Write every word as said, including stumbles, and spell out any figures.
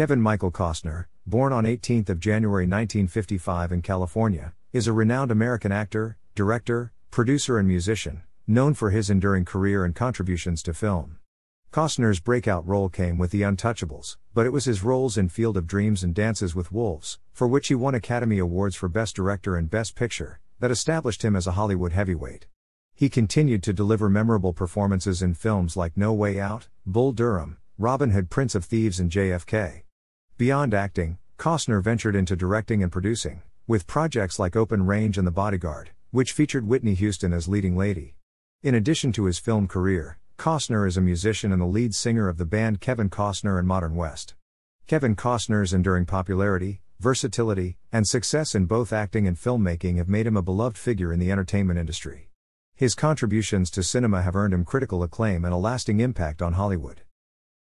Kevin Michael Costner, born on eighteenth of January nineteen fifty-five in California, is a renowned American actor, director, producer and musician, known for his enduring career and contributions to film. Costner's breakout role came with The Untouchables, but it was his roles in Field of Dreams and Dances with Wolves, for which he won Academy Awards for Best Director and Best Picture, that established him as a Hollywood heavyweight. He continued to deliver memorable performances in films like No Way Out, Bull Durham, Robin Hood: Prince of Thieves and J F K. Beyond acting, Costner ventured into directing and producing, with projects like Open Range and The Bodyguard, which featured Whitney Houston as leading lady. In addition to his film career, Costner is a musician and the lead singer of the band Kevin Costner and Modern West. Kevin Costner's enduring popularity, versatility, and success in both acting and filmmaking have made him a beloved figure in the entertainment industry. His contributions to cinema have earned him critical acclaim and a lasting impact on Hollywood.